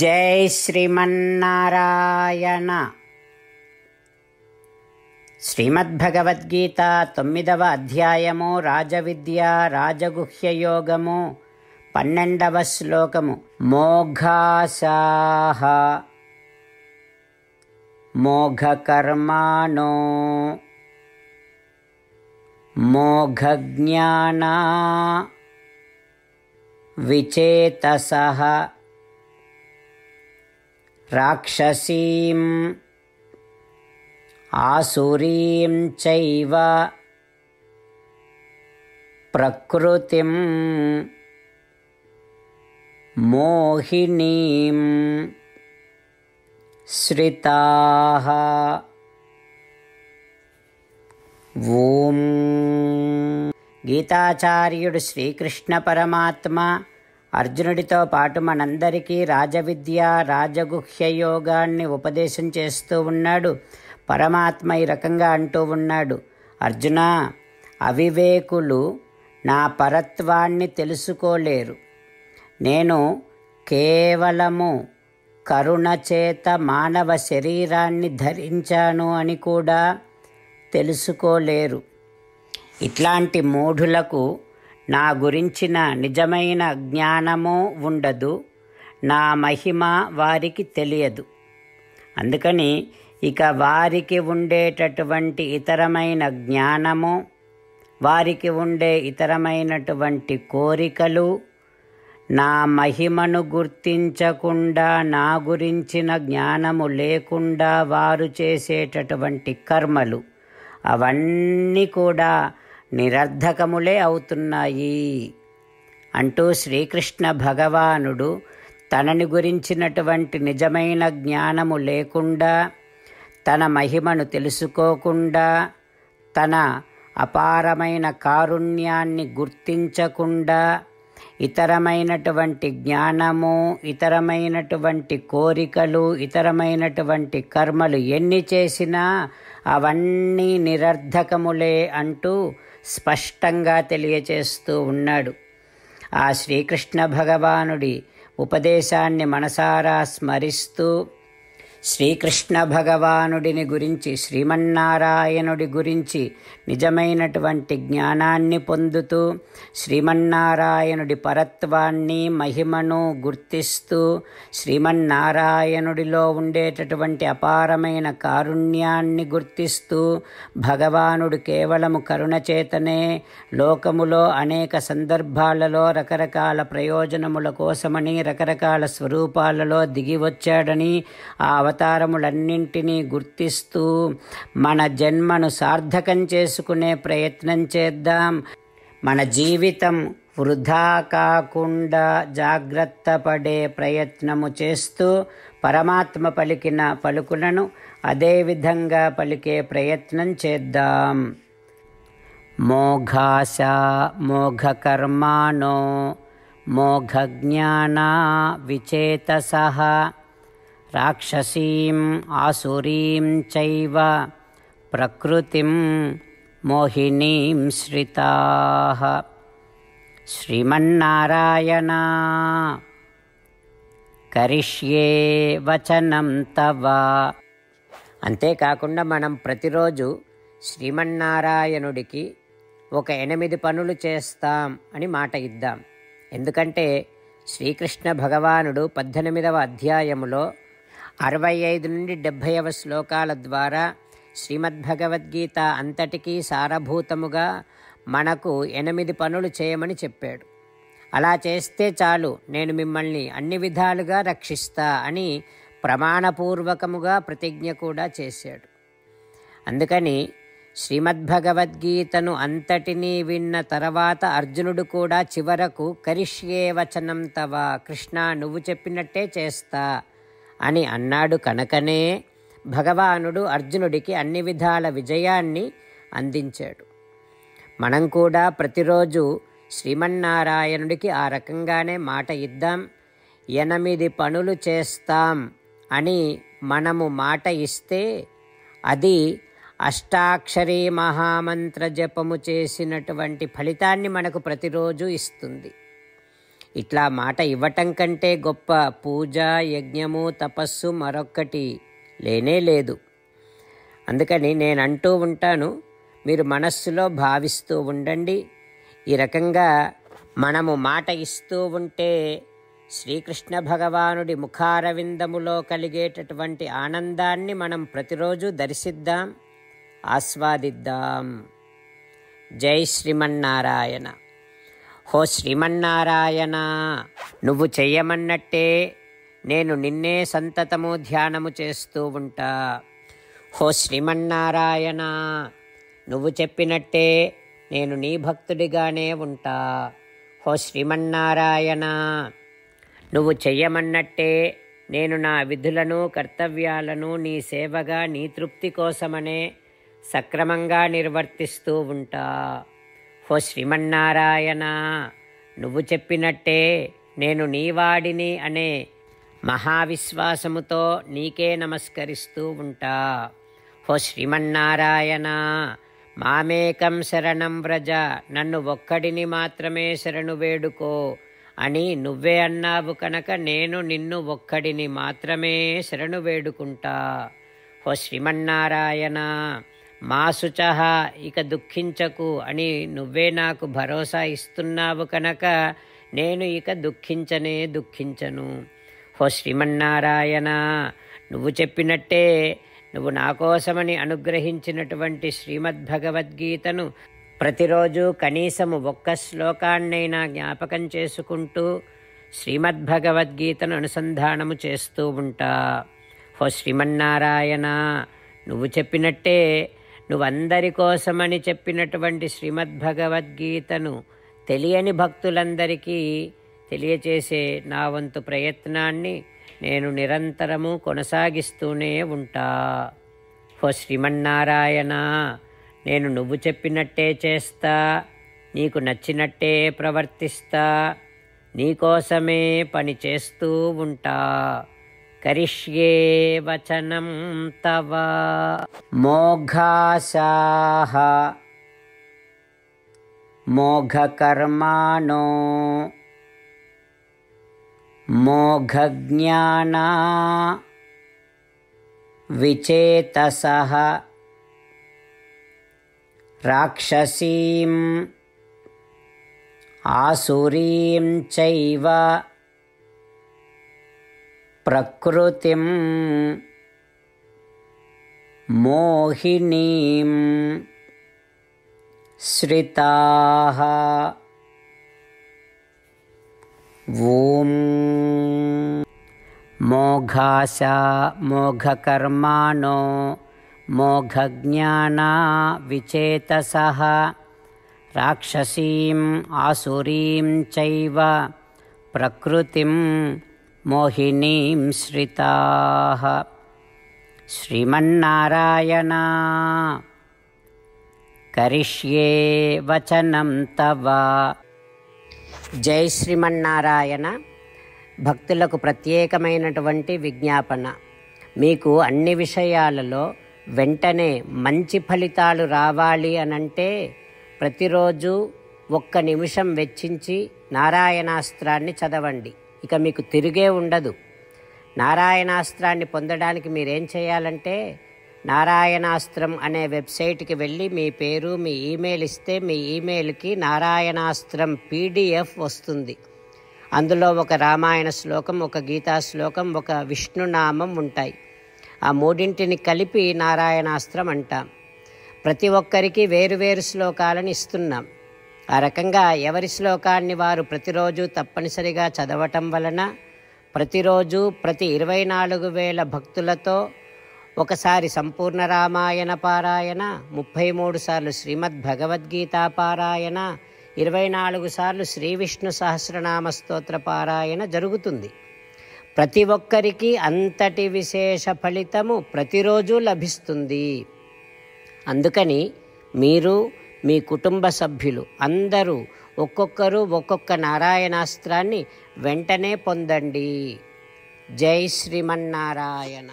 जय श्रीमन्नारायण। श्रीमद्भगवद्गीता 9వ అధ్యాయము రాజవిద్య రాజగుహ్యయోగము 12వ శ్లోకము। మోఘాసాః మోఘకర్మాణో మోఘజ్ఞానా విచేతసః राक्षसीं आसुरीं चैव प्रकृतिं मोहिनीं श्रिताः। ओम। गीताचार्युडु श्री कृष्ण परमात्मा అర్జునుడితో పాటు మనందరికీ రాజవిద్య రాజగుహ్యయోగాన్ని ఉపదేశం చేస్తూ ఉన్నాడు. పరమాత్మ ఈ రకంగా అంటూ ఉన్నాడు, అర్జున అవివేకులు నా పరత్వాన్ని తెలుసుకోలేరు. నేను కేవలము కరుణ చేత మానవ శరీరాన్ని ధరించాను అని కూడా తెలుసుకోలేరు. ఇట్లాంటి మూఢులకు నా గురించిన నిజమైన జ్ఞానము ఉండదు, నా మహిమ వారికి తెలియదు. అందుకని ఇక వారికి ఉండేటటువంటి ఇతరమైన జ్ఞానము, వారికి ఉండే ఇతరమైనటువంటి కోరికలు నా మహిమను గుర్తించకుండా, నా గురించిన జ్ఞానము లేకుండా వారు చేసేటటువంటి కర్మలు అవన్నీ కూడా నిరర్ధకములే అవుతున్నాయి అంటూ శ్రీకృష్ణ భగవానుడు తనని గురించినటువంటి నిజమైన జ్ఞానము లేకుండా, తన మహిమను తెలుసుకోకుండా, తన అపారమైన కారుణ్యాన్ని గుర్తించకుండా ఇతరమైనటువంటి జ్ఞానము, ఇతరమైనటువంటి కోరికలు, ఇతరమైనటువంటి కర్మలు ఎన్ని చేసినా అవన్నీ నిరర్ధకములే అంటూ స్పష్టంగా తెలియచేస్తూ ఉన్నాడు. ఆ శ్రీకృష్ణ భగవానుడి ఉపదేశాన్ని మనసారా స్మరిస్తూ, శ్రీకృష్ణ భగవానుడిని గురించి, శ్రీమన్నారాయణుడి గురించి నిజమైనటువంటి జ్ఞానాన్ని పొందుతూ, శ్రీమన్నారాయణుడి పరత్వాన్ని మహిమను గుర్తిస్తూ, శ్రీమన్నారాయణుడిలో ఉండేటటువంటి అపారమైన కారుణ్యాన్ని గుర్తిస్తూ, భగవానుడు కేవలము కరుణచేతనే లోకములో అనేక సందర్భాలలో రకరకాల ప్రయోజనముల కోసమని రకరకాల స్వరూపాలలో దిగివచ్చాడని ఆ అవతారములన్నింటినీ గుర్తిస్తూ మన జన్మను సార్థకం చేసుకునే ప్రయత్నం చేద్దాం. మన జీవితం వృధా కాకుండా జాగ్రత్త పడే ప్రయత్నము చేస్తూ పరమాత్మ పలికిన పలుకులను అదేవిధంగా పలికే ప్రయత్నం చేద్దాం. మోఘాశ మోఘకర్మాణో మోఘజ్ఞానా విచేతసః రాక్షసీం ఆసురీం చైవ ప్రకృతిం మోహినీం శ్రితాః. శ్రీమన్నారాయణ కరిష్యే వచనం తవ. అంతేకాకుండా మనం ప్రతిరోజు శ్రీమన్నారాయణుడికి ఒక 8 పనులు చేస్తాం అని మాట ఇద్దాం. ఎందుకంటే శ్రీకృష్ణ భగవానుడు 18వ అధ్యాయములో 65 నుండి 70వ శ్లోకాల ద్వారా శ్రీమద్భగవద్గీత అంతటికీ సారభూతముగా మనకు 8 పనులు చేయమని చెప్పాడు. అలా చేస్తే చాలు, నేను మిమ్మల్ని అన్ని విధాలుగా రక్షిస్తా అని ప్రమాణపూర్వకముగా ప్రతిజ్ఞ కూడా చేశాడు. అందుకని శ్రీమద్భగవద్గీతను అంతటినీ విన్న తర్వాత అర్జునుడు కూడా చివరకు కరిష్యే వచనం తవా, కృష్ణ నువ్వు చెప్పినట్టే చేస్తా అని అన్నాడు. కనుకనే భగవానుడు అర్జునుడికి అన్ని విధాల విజయాన్ని అందించాడు. మనం కూడా ప్రతిరోజు శ్రీమన్నారాయణుడికి ఆ రకంగానే మాట ఇద్దాం. 8 పనులు చేస్తాం అని మనము మాట ఇస్తే అది అష్టాక్షరీ మహామంత్ర జపము చేసినటువంటి ఫలితాన్ని మనకు ప్రతిరోజు ఇస్తుంది. ఇట్లా మాట ఇవ్వటం కంటే గొప్ప పూజ యజ్ఞము తపస్సు మరొక్కటి లేనే లేదు. అందుకని నేను అంటూ ఉంటాను, మీరు మనస్సులో భావిస్తూ ఉండండి. ఈ రకంగా మనము మాట ఇస్తూ ఉంటే శ్రీకృష్ణ భగవానుడి ముఖారవిందములో కలిగేటటువంటి ఆనందాన్ని మనం ప్రతిరోజు దర్శిద్దాం, ఆస్వాదిద్దాం. జై శ్రీమన్నారాయణ. హో శ్రీమన్నారాయణ, నువ్వు చెయ్యమన్నట్టే నేను నిన్నే సంతతము ధ్యానము చేస్తూ ఉంటా. హో శ్రీమన్నారాయణ, నువ్వు చెప్పినట్టే నేను నీ భక్తుడిగానే ఉంటా. హో శ్రీమన్నారాయణ, నువ్వు చెయ్యమన్నట్టే నేను నా విధులను కర్తవ్యాలను నీ సేవగా నీ తృప్తి కోసమనే సక్రమంగా నిర్వర్తిస్తూ ఉంటా. హో శ్రీమన్నారాయణ, నువ్వు చెప్పినట్టే నేను నీవాడిని అనే మహావిశ్వాసముతో నీకే నమస్కరిస్తూ ఉంటా. హో శ్రీమన్నారాయణ, మామేకం శరణం వ్రజ, నన్ను ఒక్కడిని మాత్రమే శరణు వేడుకో అని నువ్వే అన్నావు కనుక నేను నిన్ను ఒక్కడిని మాత్రమే శరణు వేడుకుంటా. హో శ్రీమన్నారాయణ, మాసుచహ, ఇక దుఃఖించకు అని నువ్వే నాకు భరోసా ఇస్తున్నావు కనుక నేను ఇక దుఃఖించనే దుఃఖించను. హో శ్రీమన్నారాయణ, నువ్వు చెప్పినట్టే నువ్వు నా కోసమని అనుగ్రహించినటువంటి శ్రీమద్భగవద్గీతను ప్రతిరోజు కనీసము ఒక్క శ్లోకాన్నైనా జ్ఞాపకం చేసుకుంటూ శ్రీమద్భగవద్గీతను అనుసంధానము చేస్తూ ఉంటా. హో శ్రీమన్నారాయణ, నువ్వు చెప్పినట్టే నువ్వందరి కోసమని చెప్పినటువంటి శ్రీమద్భగవద్గీతను తెలియని భక్తులందరికీ తెలియచేసే నా వంతు ప్రయత్నాన్ని నేను నిరంతరము కొనసాగిస్తూనే ఉంటా. హో శ్రీమన్నారాయణ, నేను నువ్వు చెప్పినట్టే చేస్తా, నీకు నచ్చినట్టే ప్రవర్తిస్తా, నీకోసమే పని చేస్తూ ఉంటా. కరిష్యే వచనం తవ మోఘాశాః మోఘకర్మాణో మోఘజ్ఞానా విచేతసః రాక్షసీం ఆసురీం చైవ ప్రకృతిం మోహినీం శ్రితాః. ఓం మోఘాశా మోఘకర్మాణో మోఘజ్ఞానా విచేతసః రాక్షసీం ఆసురీం చైవ ప్రకృతిం మోహినీం శ్రితాః. శ్రీమన్నారాయణ, కరిష్యే వచనం తవ. జై శ్రీమన్నారాయణ. భక్తులకు ప్రత్యేకమైనటువంటి విజ్ఞాపన, మీకు అన్ని విషయాలలో వెంటనే మంచి ఫలితాలు రావాలి అనంటే ప్రతిరోజు ఒక్క నిమిషం వెచ్చించి నారాయణాస్త్రాన్ని చదవండి, ఇక మీకు తిరిగే ఉండదు. నారాయణాస్త్రాన్ని పొందడానికి మీరేం చేయాలంటే నారాయణాస్త్రం అనే వెబ్సైట్కి వెళ్ళి మీ పేరు మీ ఈమెయిల్ ఇస్తే మీ ఈమెయిల్కి నారాయణాస్త్రం PDF వస్తుంది. అందులో ఒక రామాయణ శ్లోకం, ఒక గీతా శ్లోకం, ఒక విష్ణునామం ఉంటాయి. ఆ మూడింటిని కలిపి నారాయణాస్త్రం అంటాం. ప్రతి ఒక్కరికి వేరువేరు శ్లోకాలను ఇస్తున్నాం. ఆ రకంగా ఎవరి శ్లోకాన్ని వారు ప్రతిరోజు తప్పనిసరిగా చదవటం వలన ప్రతిరోజు ప్రతి 24,000 భక్తులతో ఒకసారి సంపూర్ణ రామాయణ పారాయణ, 33 సార్లు శ్రీమద్భగవద్గీత పారాయణ, 24 సార్లు శ్రీ విష్ణు సహస్రనామ స్తోత్ర పారాయణ జరుగుతుంది. ప్రతి ఒక్కరికి అంతటి విశేష ఫలితము ప్రతిరోజు లభిస్తుంది. అందుకని మీరు మీ కుటుంబ సభ్యులు అందరూ ఒక్కొక్కరు ఒక్కొక్క నారాయణాస్త్రాన్ని వెంటనే పొందండి. జై శ్రీమన్నారాయణ.